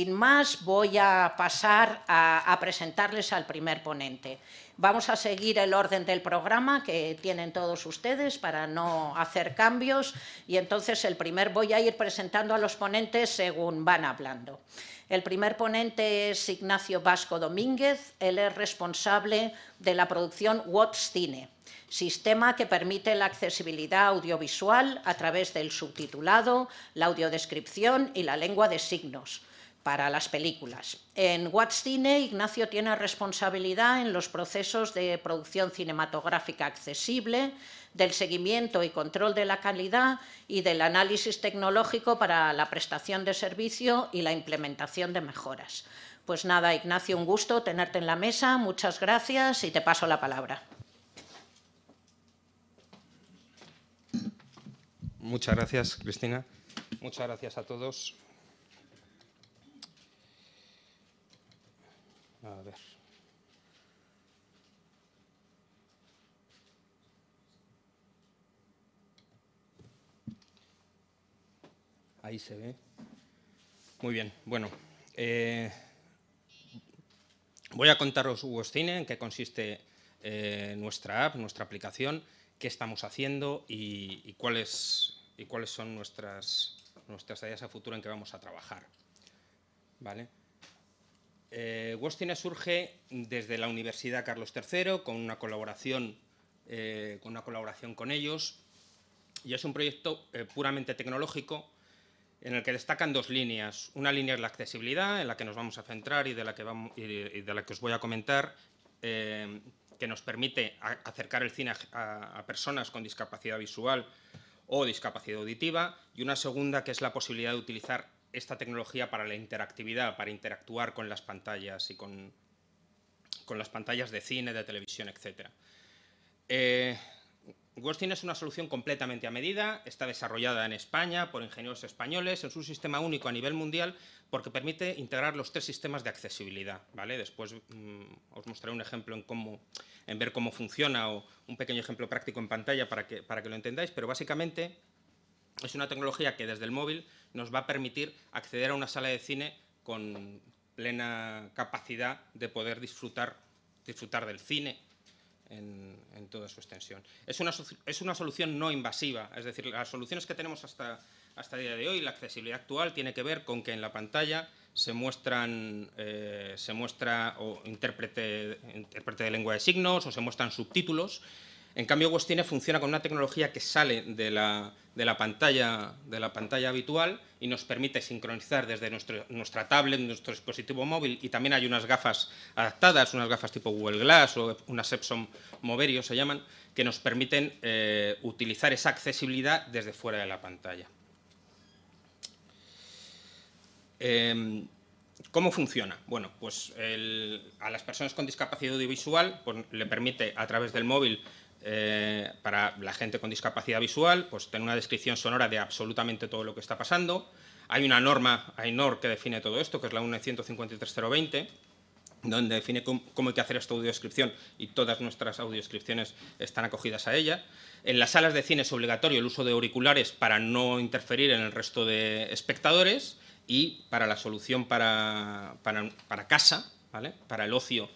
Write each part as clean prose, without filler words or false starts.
sin más, voy a pasar a presentarles al primer ponente. Vamos a seguir el orden del programa que tienen todos ustedes para no hacer cambios y entonces voy a ir presentando a los ponentes según van hablando. El primer ponente es Ignacio Vasco Domínguez, él es responsable de la producción WhatsCine, sistema que permite la accesibilidad audiovisual a través del subtitulado, la audiodescripción y la lengua de signos para las películas. En WhatsCine, Ignacio tiene responsabilidad en los procesos de producción cinematográfica accesible, del seguimiento y control de la calidad y del análisis tecnológico para la prestación de servicio y la implementación de mejoras. Pues nada, Ignacio, un gusto tenerte en la mesa, muchas gracias y te paso la palabra. Muchas gracias, Cristina. Muchas gracias a todos. A ver. Ahí se ve. Muy bien, bueno. Voy a contaros WhatsCine, en qué consiste nuestra app, nuestra aplicación, qué estamos haciendo y cuáles son nuestras tareas a futuro en que vamos a trabajar. ¿Vale? WhatsCine surge desde la Universidad Carlos III con una colaboración con ellos y es un proyecto puramente tecnológico en el que destacan dos líneas. Una línea es la accesibilidad, en la que nos vamos a centrar y de la que os voy a comentar, que nos permite acercar el cine a personas con discapacidad visual o discapacidad auditiva, y una segunda que es la posibilidad de utilizar esta tecnología para la interactividad, para interactuar con las pantallas y con las pantallas de cine, de televisión, etc. WhatsCine es una solución completamente a medida, está desarrollada en España por ingenieros españoles, es un sistema único a nivel mundial porque permite integrar los tres sistemas de accesibilidad, ¿vale? Después os mostraré un ejemplo en ver cómo funciona o un pequeño ejemplo práctico en pantalla para que lo entendáis, pero básicamente es una tecnología que desde el móvil nos va a permitir acceder a una sala de cine con plena capacidad de poder disfrutar del cine en toda su extensión. Es una solución no invasiva, es decir, las soluciones que tenemos hasta el día de hoy, la accesibilidad actual tiene que ver con que en la pantalla se muestra o intérprete de lengua de signos o se muestran subtítulos. En cambio, WhatsCine funciona con una tecnología que sale de la pantalla habitual y nos permite sincronizar desde nuestra tablet, nuestro dispositivo móvil, y también hay unas gafas adaptadas, unas gafas tipo Google Glass o unas Epson Moverio se llaman, que nos permiten utilizar esa accesibilidad desde fuera de la pantalla. ¿Cómo funciona? Bueno, pues a las personas con discapacidad audiovisual pues, le permite a través del móvil para la gente con discapacidad visual, pues tener una descripción sonora de absolutamente todo lo que está pasando. Hay una norma, AINOR, que define todo esto, que es la UNE 153020, donde define cómo hay que hacer esta audiodescripción y todas nuestras audiodescripciones están acogidas a ella. En las salas de cine es obligatorio el uso de auriculares para no interferir en el resto de espectadores y para la solución para casa, ¿vale? Para el ocio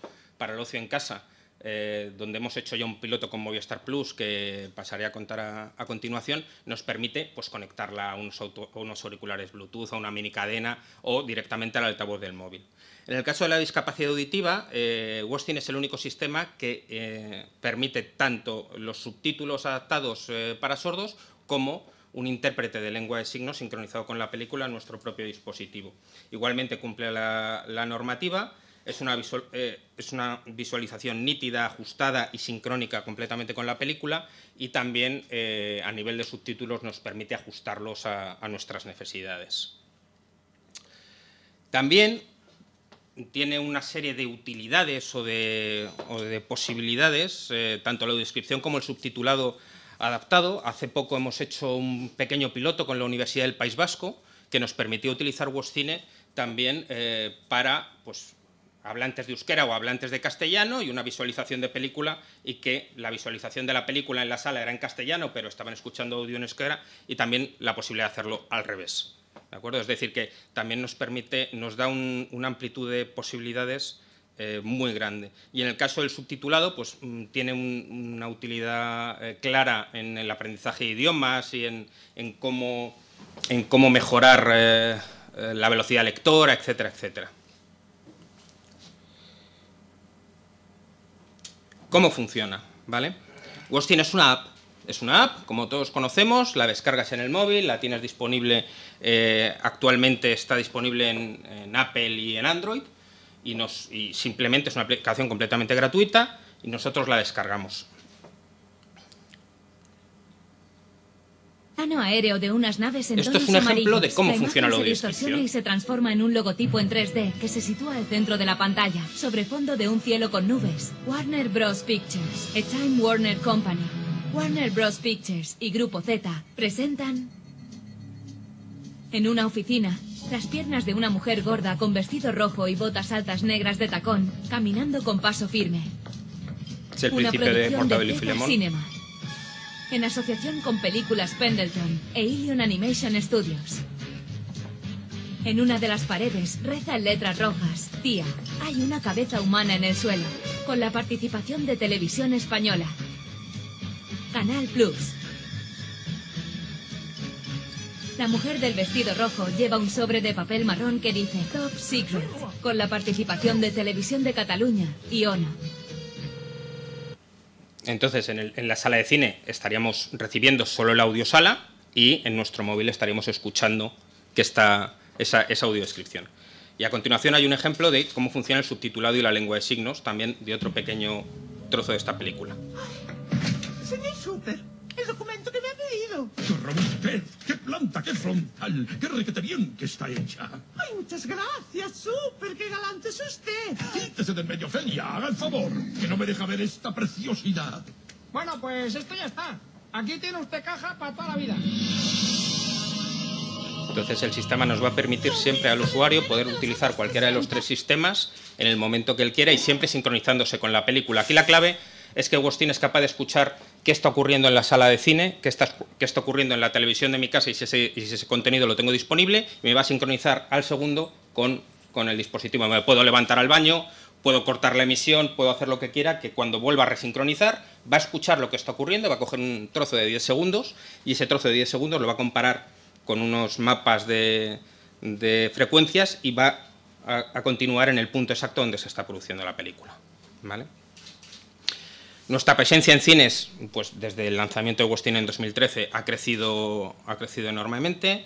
en casa. Donde hemos hecho ya un piloto con Movistar Plus, que pasaré a contar a continuación, nos permite pues, conectarla a unos auriculares Bluetooth, a una mini cadena o directamente al altavoz del móvil. En el caso de la discapacidad auditiva, WhatsCine es el único sistema que permite tanto los subtítulos adaptados para sordos como un intérprete de lengua de signos sincronizado con la película en nuestro propio dispositivo. Igualmente cumple la normativa. Es una visualización nítida, ajustada y sincrónica completamente con la película y también a nivel de subtítulos nos permite ajustarlos a nuestras necesidades. También tiene una serie de utilidades o de posibilidades, tanto la audiodescripción como el subtitulado adaptado. Hace poco hemos hecho un pequeño piloto con la Universidad del País Vasco que nos permitió utilizar WhatsCine también para pues, hablantes de euskera o hablantes de castellano y una visualización de película y que la visualización de la película en la sala era en castellano, pero estaban escuchando audio en euskera y también la posibilidad de hacerlo al revés. ¿de acuerdo? Es decir, que también nos permite, nos da una amplitud de posibilidades muy grande. Y en el caso del subtitulado, pues tiene una utilidad clara en el aprendizaje de idiomas y en cómo mejorar la velocidad lectora, etcétera, etcétera. ¿Cómo funciona? ¿Vale? WhatsCine es una app. Es una app, como todos conocemos, la descargas en el móvil, la tienes disponible, actualmente está disponible en Apple y en Android, y simplemente es una aplicación completamente gratuita y nosotros la descargamos. Aéreo de unas naves en esto es un ejemplo de cómo funciona la audiodescripción. Y se transforma en un logotipo en 3D que se sitúa al centro de la pantalla, sobre fondo de un cielo con nubes. Warner Bros Pictures, a Time Warner Company, Warner Bros Pictures y Grupo Z presentan en una oficina las piernas de una mujer gorda con vestido rojo y botas altas negras de tacón, caminando con paso firme. Es el príncipe de Mortabel y Filemón. En asociación con películas Pendleton e Illion Animation Studios. En una de las paredes reza en letras rojas: tía, hay una cabeza humana en el suelo. Con la participación de Televisión Española, Canal Plus. La mujer del vestido rojo lleva un sobre de papel marrón que dice Top Secret, con la participación de Televisión de Cataluña y ONA. Entonces, en la sala de cine estaríamos recibiendo solo la audiosala y en nuestro móvil estaríamos escuchando que está esa audiodescripción. Y a continuación hay un ejemplo de cómo funciona el subtitulado y la lengua de signos, también de otro pequeño trozo de esta película. Ay, señor Super, el documento que me ha pedido. ¡Qué robustez! ¡Qué planta! ¡Qué frontal! ¡Qué requete bien que está hecha! ¡Ay, muchas gracias, Super! ¡Qué galante es usted! ¡Quítese del medio, Felia! ¡Haga el favor! ¡Que no me deja ver esta preciosidad! Bueno, pues esto ya está. Aquí tiene usted caja para toda la vida. Entonces el sistema nos va a permitir siempre al usuario poder utilizar cualquiera de los tres sistemas en el momento que él quiera y siempre sincronizándose con la película. Aquí la clave es que WhatsCine es capaz de escuchar qué está ocurriendo en la sala de cine, qué está ocurriendo en la televisión de mi casa y si ese contenido lo tengo disponible, me va a sincronizar al segundo con el dispositivo. Me puedo levantar al baño, puedo cortar la emisión, puedo hacer lo que quiera, que cuando vuelva a resincronizar va a escuchar lo que está ocurriendo, va a coger un trozo de 10 segundos y ese trozo de 10 segundos lo va a comparar con unos mapas de frecuencias y va a continuar en el punto exacto donde se está produciendo la película. ¿Vale? Nuestra presencia en cines, pues desde el lanzamiento de WhatsCine en 2013, ha crecido enormemente.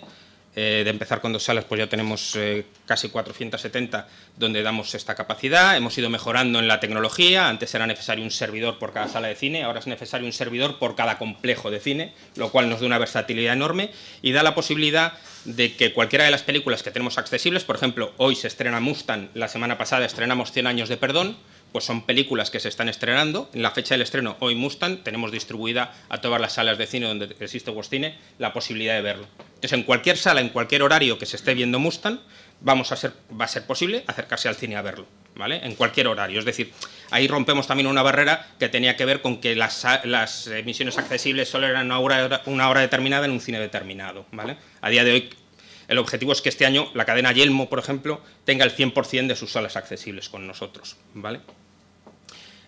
De empezar con 2 salas, pues ya tenemos casi 470 donde damos esta capacidad. Hemos ido mejorando en la tecnología. Antes era necesario un servidor por cada sala de cine, ahora es necesario un servidor por cada complejo de cine, lo cual nos da una versatilidad enorme y da la posibilidad de que cualquiera de las películas que tenemos accesibles, por ejemplo, hoy se estrena Mustang, la semana pasada estrenamos 100 años de perdón, pues son películas que se están estrenando. En la fecha del estreno, hoy Mustang, tenemos distribuida a todas las salas de cine donde existe WhatsCine la posibilidad de verlo. Entonces, en cualquier sala, en cualquier horario que se esté viendo Mustang, va a ser posible acercarse al cine a verlo, ¿vale? En cualquier horario. Es decir, ahí rompemos también una barrera que tenía que ver con que las emisiones accesibles solo eran una hora determinada en un cine determinado, ¿vale? A día de hoy, el objetivo es que este año la cadena Yelmo, por ejemplo, tenga el 100% de sus salas accesibles con nosotros, ¿vale?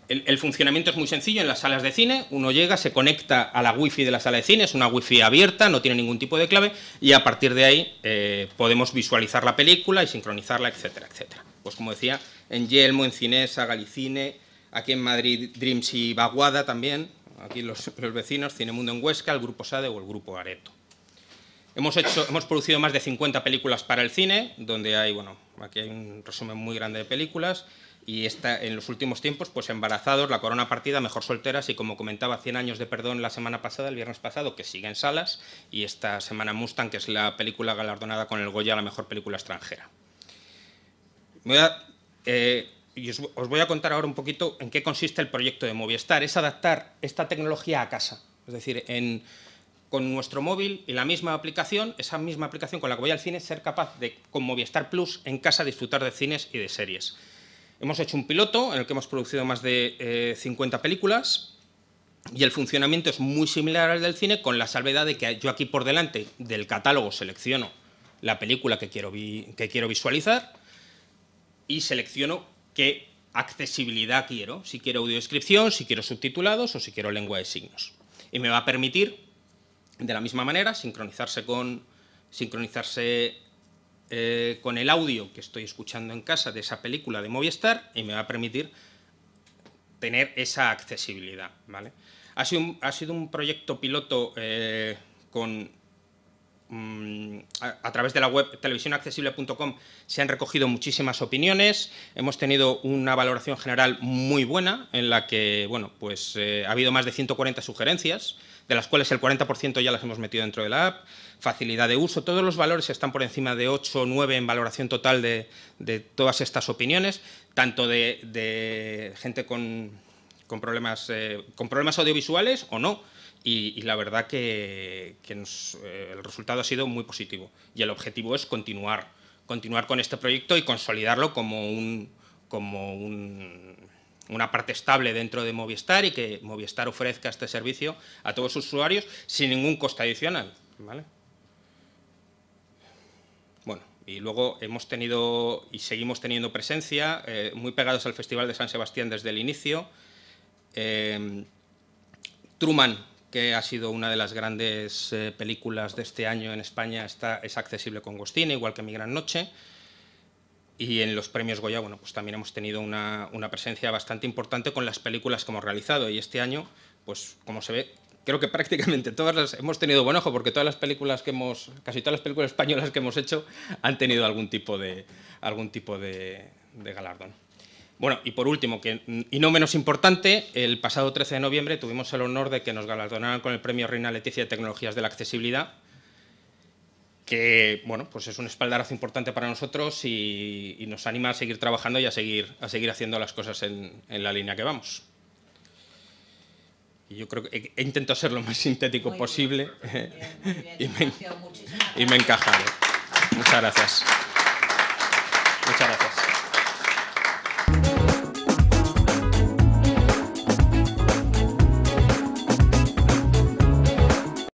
El funcionamiento es muy sencillo en las salas de cine. Uno llega, se conecta a la wifi de la sala de cine, es una wifi abierta, no tiene ningún tipo de clave y a partir de ahí podemos visualizar la película y sincronizarla, etcétera, etcétera. Pues como decía, en Yelmo, en Cinesa, Galicine, aquí en Madrid, Dreams y Baguada también, aquí los vecinos, Cinemundo en Huesca, el Grupo Sade o el Grupo Areto. Hemos producido más de 50 películas para el cine, donde hay, bueno, aquí hay un resumen muy grande de películas, y en los últimos tiempos, pues Embarazados, La Corona Partida, Mejor Solteras, y como comentaba, 100 años de perdón la semana pasada, el viernes pasado, que sigue en salas, y esta semana Mustang, que es la película galardonada con el Goya, la mejor película extranjera. Os voy a contar ahora un poquito en qué consiste el proyecto de Movistar, es adaptar esta tecnología a casa, es decir, con nuestro móvil y la misma aplicación, esa misma aplicación con la que voy al cine, ser capaz de, con Movistar Plus, en casa disfrutar de cines y de series. Hemos hecho un piloto en el que hemos producido más de 50 películas y el funcionamiento es muy similar al del cine, con la salvedad de que yo aquí por delante del catálogo selecciono la película que quiero visualizar y selecciono qué accesibilidad quiero, si quiero audiodescripción, si quiero subtitulados o si quiero lengua de signos. Y me va a permitir, de la misma manera, sincronizarse con el audio que estoy escuchando en casa de esa película de Movistar y me va a permitir tener esa accesibilidad, ¿vale? Ha sido un proyecto piloto a través de la web televisionaccesible.com se han recogido muchísimas opiniones, hemos tenido una valoración general muy buena en la que, bueno, pues ha habido más de 140 sugerencias, de las cuales el 40% ya las hemos metido dentro de la app, facilidad de uso, todos los valores están por encima de 8 o 9 en valoración total de todas estas opiniones, tanto de gente con problemas audiovisuales o no, y la verdad que el resultado ha sido muy positivo y el objetivo es continuar con este proyecto y consolidarlo como una parte estable dentro de Movistar y que Movistar ofrezca este servicio a todos sus usuarios sin ningún coste adicional, ¿vale? Bueno, y luego hemos tenido y seguimos teniendo presencia muy pegados al Festival de San Sebastián desde el inicio. Truman, que ha sido una de las grandes películas de este año en España, es accesible con WhatsCine, igual que Mi Gran Noche. Y en los premios Goya, bueno, pues también hemos tenido una presencia bastante importante con las películas que hemos realizado. Y este año, pues como se ve, creo que prácticamente todas las hemos tenido buen ojo, porque todas las películas casi todas las películas españolas que hemos hecho han tenido algún tipo de galardón. Bueno, y por último, y no menos importante, el pasado 13 de noviembre tuvimos el honor de que nos galardonaran con el premio Reina Letizia de Tecnologías de la Accesibilidad, que bueno, pues es un espaldarazo importante para nosotros y nos anima a seguir trabajando y a seguir haciendo las cosas en la línea que vamos. Y yo creo que he intentado ser lo más sintético posible. Muy bien, y me he encajado. Muchas gracias. Muchas gracias.